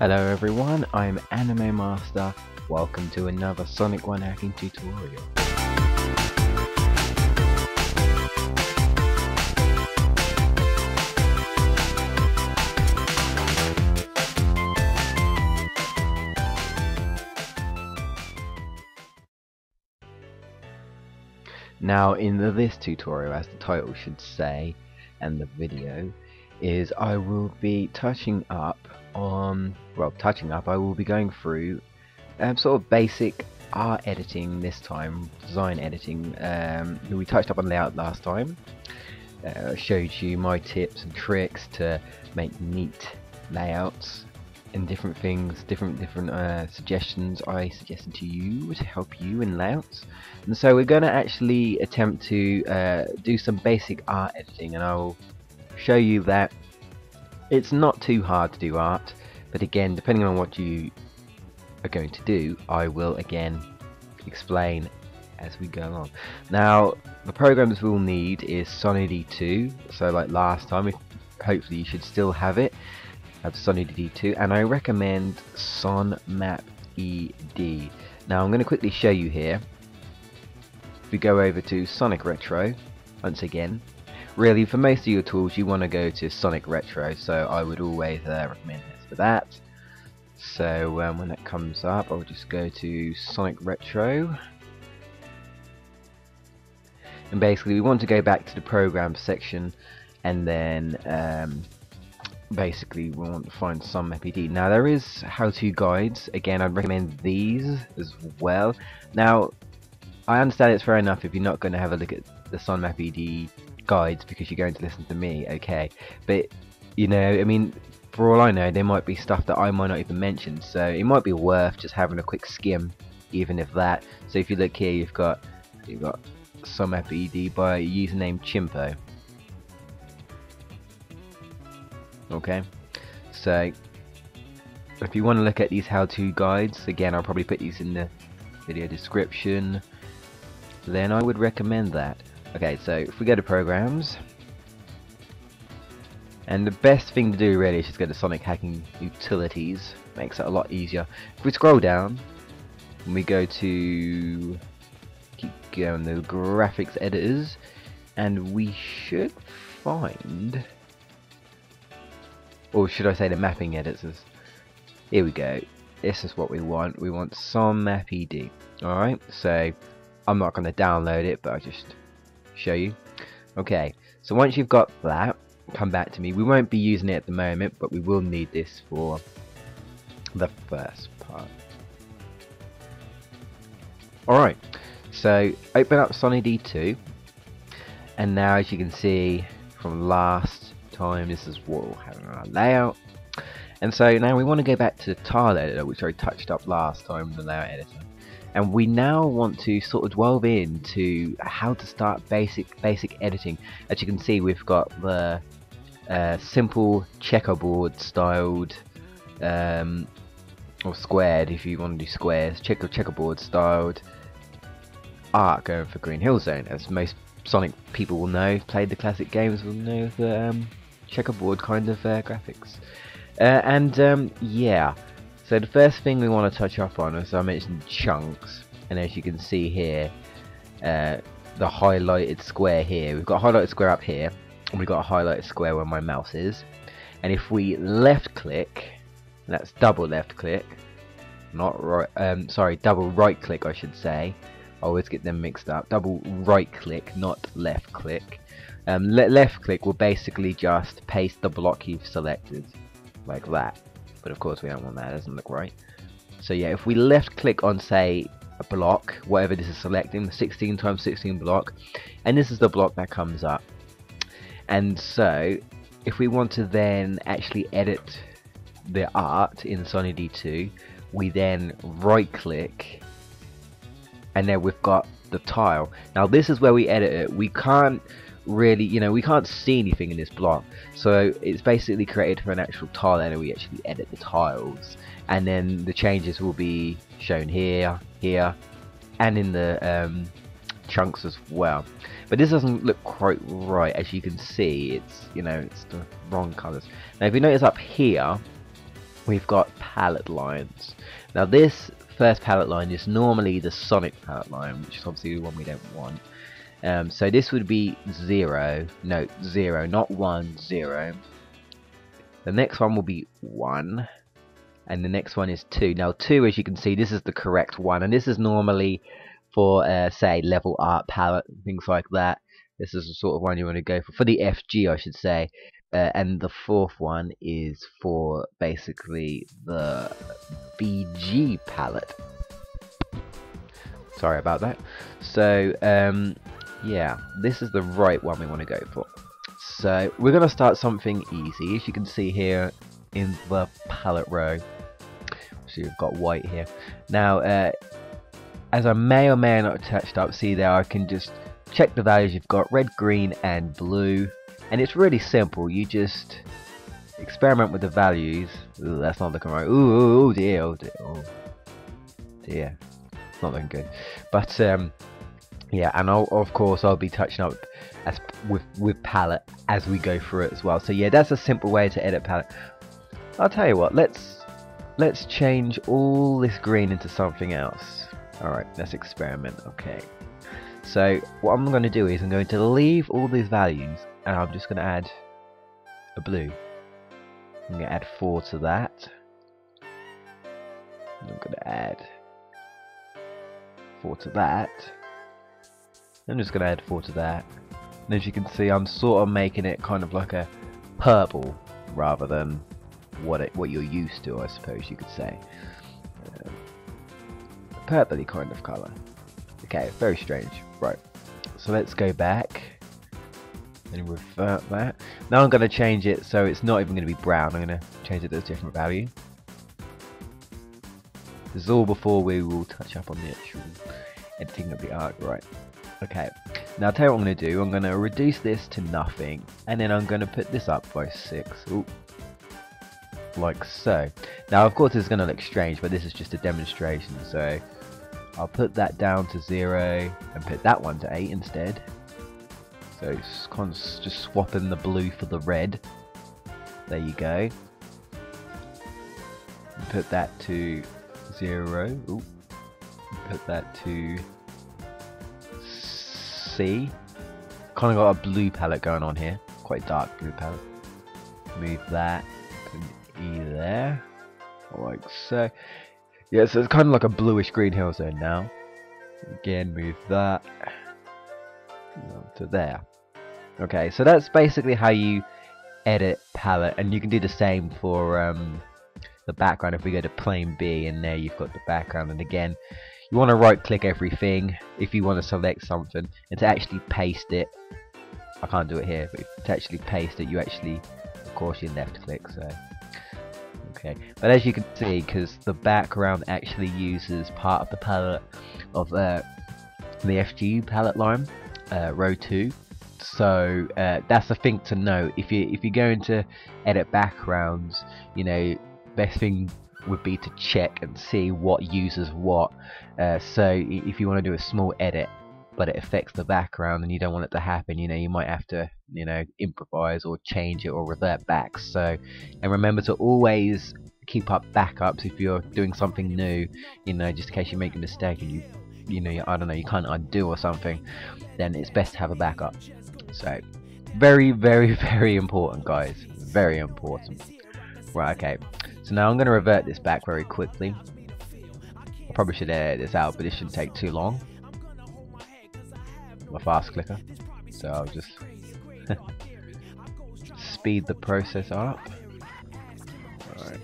Hello everyone, I'm Anime Master. Welcome to another Sonic 1 hacking tutorial. Now in this tutorial, as the title should say, and the video, is I will be touching up on, well, I will be going through sort of basic art editing this time, design editing. We touched up on layout last time. Showed you my tips and tricks to make neat layouts and different things, different suggestions I suggested to you to help you in layouts. And so we're going to actually attempt to do some basic art editing, and I'll show you that it's not too hard to do art, but again, depending on what you are going to do, I will again explain as we go along. Now, the programs we'll need is SonED2, so like last time, hopefully you should still have it, have SonED2, and I recommend SonMapED. Now, I'm going to quickly show you here. If we go over to Sonic Retro, once again, really, for most of your tools, you want to go to Sonic Retro, so I would always recommend this for that. So when that comes up, I'll just go to Sonic Retro. And basically, we want to go back to the program section, and then basically, we want to find SonMapED. Now, there is how-to guides. Again, I'd recommend these as well. Now, I understand it's fair enough if you're not going to have a look at the SonMapED guides because you're going to listen to me, okay, but you know, I mean, for all I know, there might be stuff that I might not even mention, so it might be worth just having a quick skim, even if that. So if you look here, you've got SonMapED by username Chimpo. Okay, so if you want to look at these how-to guides, again, I'll probably put these in the video description. Then I would recommend that. Okay, so if we go to programs, and the best thing to do really is just go to Sonic Hacking Utilities, makes it a lot easier. If we scroll down, and we go to, keep going, the graphics editors, and we should find, or should I say the mapping editors, here we go, this is what we want SonMapED, alright, so I'm not going to download it, but I just show you. Okay, so once you've got that, come back to me. We won't be using it at the moment, but we will need this for the first part. Alright, so open up SonED2, and now as you can see from last time, this is what we'll have in our layout. And so now we want to go back to the tile editor, which I touched up last time, the layout editor. And we now want to sort of delve into how to start basic editing. As you can see, we've got the simple checkerboard styled, or squared if you want to do squares, checkerboard styled art going for Green Hill Zone. As most Sonic people will know, played the classic games, will know the checkerboard kind of graphics. Yeah. So the first thing we want to touch up on, as I mentioned, chunks, and as you can see here, the highlighted square here, we've got a highlighted square up here, and we've got a highlighted square where my mouse is, and if we left click, that's double left click, not right, sorry, double right click I should say, I always get them mixed up, double right click, not left click. Left click will basically just paste the block you've selected, like that. But of course we don't want that, it doesn't look right. So yeah, if we left click on, say, a block, whatever this is selecting, the 16x16 block, and this is the block that comes up. And so, if we want to then actually edit the art in SonED2, we then right click, and then we've got the tile. Now this is where we edit it, we can't really, you know, we can't see anything in this block, so it's basically created for an actual tile editor. We actually edit the tiles, and then the changes will be shown here, here, and in the chunks as well. But this doesn't look quite right, as you can see. It's, you know, it's the wrong colours. Now, if you notice up here, we've got palette lines. Now this first palette line is normally the Sonic palette line, which is obviously the one we don't want. So this would be 0, not 1, 0. The next one will be 1, and the next one is 2. Now 2, as you can see, this is the correct one, and this is normally for say level art palette, things like that. This is the sort of one you want to go for the FG, I should say. And the fourth one is for basically the BG palette. Sorry about that. So yeah, this is the right one we want to go for. So we're going to start something easy. As you can see here in the palette row, so you've got white here. Now as I may or may not touched up, see there, I can just check the values. You've got red, green and blue, and it's really simple. You just experiment with the values. Ooh, that's not looking right. Ooh, oh dear, oh dear, oh dear, it's not looking good. But yeah, and of course I'll be touching up as with palette as we go through it as well. So yeah, that's a simple way to edit palette. I'll tell you what, let's change all this green into something else. Alright, let's experiment. Okay, so what I'm going to do is I'm going to leave all these values, and I'm just going to add a blue. I'm going to add 4 to that. I'm going to add 4 to that. I'm just going to add 4 to that. And as you can see, I'm sort of making it kind of like a purple rather than what you're used to, I suppose you could say. A purpley kind of colour. Okay, very strange. Right, so let's go back and revert that. Now I'm going to change it so it's not even going to be brown. I'm going to change it to a different value. This is all before we will touch up on the actual editing of the art. Right, okay, now I'll tell you what I'm going to do. I'm going to reduce this to nothing, and then I'm going to put this up by 6. Ooh. Like so. Now of course it's going to look strange, but this is just a demonstration, so I'll put that down to 0 and put that one to 8 instead. So it's kind of just swapping the blue for the red. There you go. And put that to 0. Ooh. Put that to C. Kind of got a blue palette going on here. Quite dark blue palette. Move that. Put an E there. Like so. Yeah, so it's kind of like a bluish Green Hill Zone now. Again, move that to there. Okay, so that's basically how you edit palette, and you can do the same for the background. If we go to plain B, and there you've got the background, and again you want to right click everything if you want to select something, and to actually paste it, I can't do it here, but to actually paste it you actually, of course, you left click. So okay, but as you can see, because the background actually uses part of the palette of the FGU palette line, row 2. So that's the thing to know. If you're going to edit backgrounds, you know, best thing would be to check and see what uses what. So if you want to do a small edit, but it affects the background and you don't want it to happen, you know, you might have to, you know, improvise or change it or revert back. So, and remember to always keep up backups if you're doing something new, you know, just in case you make a mistake and you know, I don't know, you can't undo or something, then it's best to have a backup. So, very, very, very important, guys. Very important. Right, okay. So now I'm going to revert this back very quickly. I probably should edit this out, but it shouldn't take too long. My fast clicker, so I'll just speed the process up. Alright.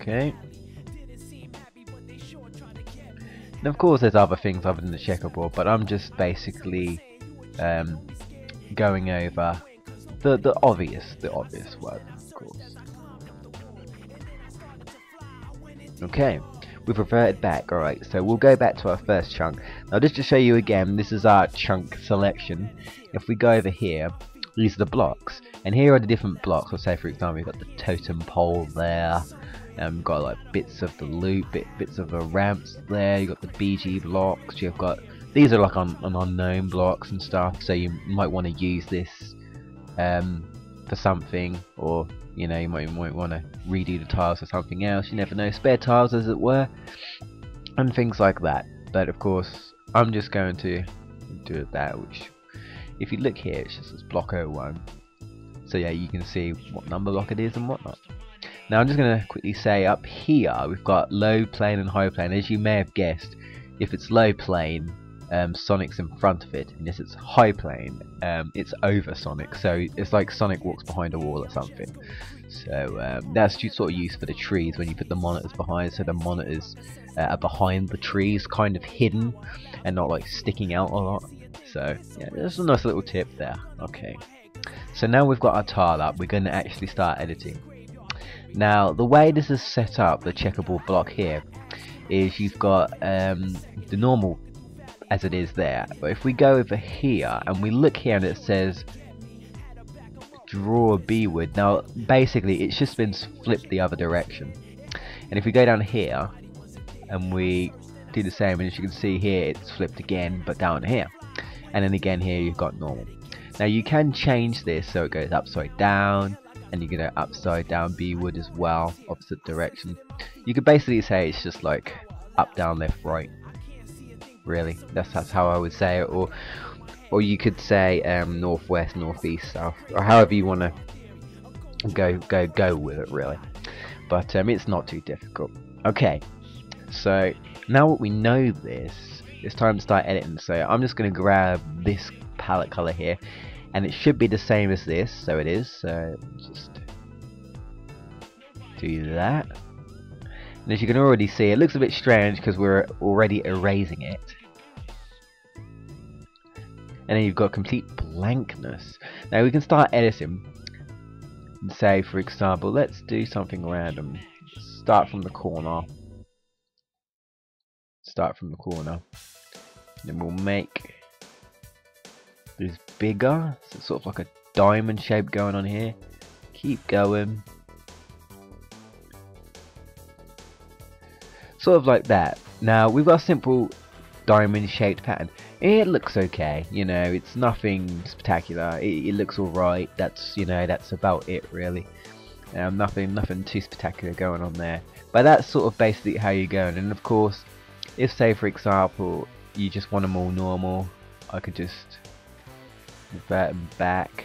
Okay. And of course there's other things other than the checkerboard, but I'm just basically going over the obvious word, of course. Okay. We've reverted back. Alright, so we'll go back to our first chunk. Now just to show you again, this is our chunk selection. If we go over here, these are the blocks, and here are the different blocks. Let's say for example we've got the totem pole there, and we've got like bits of the loop, bits of the ramps there, you've got the BG blocks, you've got, these are like on unknown blocks and stuff, so you might want to use this for something, or you know, you might want to redo the tiles for something else, you never know, spare tiles as it were, and things like that. But of course I'm just going to do it that, which if you look here it's just this block 01, so yeah, you can see what number block it is and whatnot. Now I'm just going to quickly say up here we've got low plane and high plane. As you may have guessed, if it's low plane, Sonic's in front of it, and if it's high plane, it's over Sonic, so it's like Sonic walks behind a wall or something. So that's just sort of used for the trees when you put the monitors behind, so the monitors are behind the trees, kind of hidden and not like sticking out a lot. So yeah, that's a nice little tip there. Okay, so now we've got our tile up, we're going to actually start editing. Now the way this is set up, the checkerboard block here, is you've got the normal as it is there, but if we go over here and we look here and it says draw B-word, now basically it's just been flipped the other direction. And if we go down here and we do the same, and as you can see here it's flipped again, but down here, and then again here you've got normal. Now you can change this so it goes upside down, and you can go upside down B-word as well, opposite direction. You could basically say it's just like up, down, left, right. Really, that's how I would say it, or you could say northwest, northeast, south, or however you want to go with it, really. But it's not too difficult. Okay, so now that we know this, it's time to start editing. So I'm just going to grab this palette color here, and it should be the same as this, so it is. So just do that. And as you can already see, it looks a bit strange because we're already erasing it. And then you've got complete blankness. Now we can start editing. And say, for example, let's do something random. Start from the corner. Start from the corner. Then we'll make this bigger. So it's sort of like a diamond shape going on here. Keep going. Sort of like that. Now we've got a simple diamond shaped pattern. It looks okay, you know, it's nothing spectacular, it looks alright, that's, you know, that's about it really. Nothing too spectacular going on there, but that's sort of basically how you're going. And of course, if say for example you just want them all normal, I could just invert them back,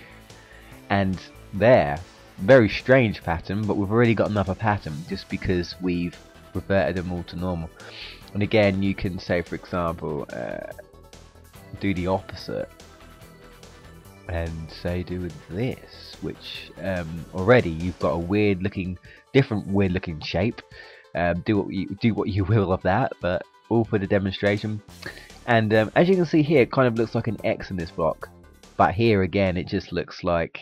and there, very strange pattern, but we've already got another pattern just because we've reverted them all to normal. And again, you can say for example do the opposite and say do with this, which already you've got a weird looking, different weird looking shape. Do what you will of that, but all for the demonstration. And as you can see here, it kind of looks like an X in this block, but here again it just looks like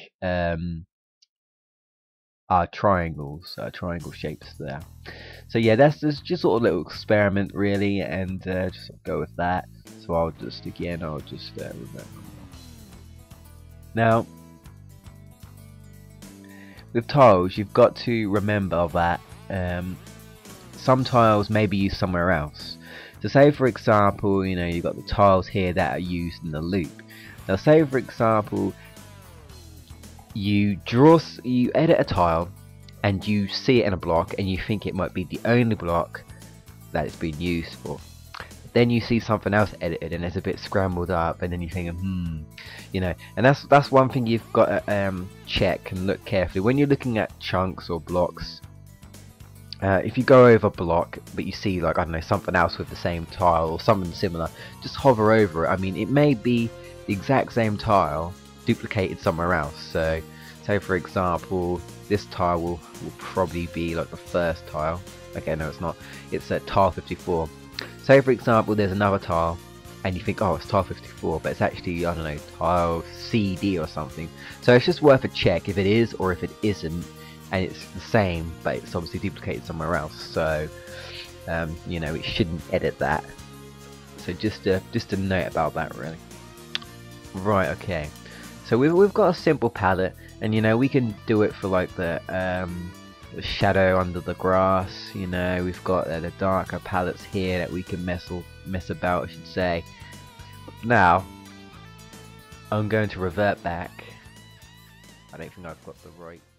our triangle shapes there. So yeah, that's just sort of a little experiment really, and just go with that. So I'll just remember. Now with tiles, you've got to remember that some tiles may be used somewhere else. So say for example, you know, you've got the tiles here that are used in the loop. Now say for example you edit a tile and you see it in a block and you think it might be the only block that it's been used for. Then you see something else edited and it's a bit scrambled up, and then you're thinking, you know. And that's one thing you've got to check and look carefully when you're looking at chunks or blocks. If you go over a block but you see, like, I don't know, something else with the same tile or something similar, just hover over it. I mean, it may be the exact same tile duplicated somewhere else. So say for example this tile will probably be like the first tile. Okay, no it's not, it's a tile 54. Say for example there's another tile and you think, oh, it's tile 54, but it's actually, I don't know, tile CD or something. So it's just worth a check if it is or if it isn't, and it's the same but it's obviously duplicated somewhere else. So you know, it shouldn't edit that. So just a note about that really. Right, okay. So we've got a simple palette, and you know, we can do it for like the shadow under the grass. You know, we've got the darker palettes here that we can mess about, I should say. Now I'm going to revert back I don't think I've got the right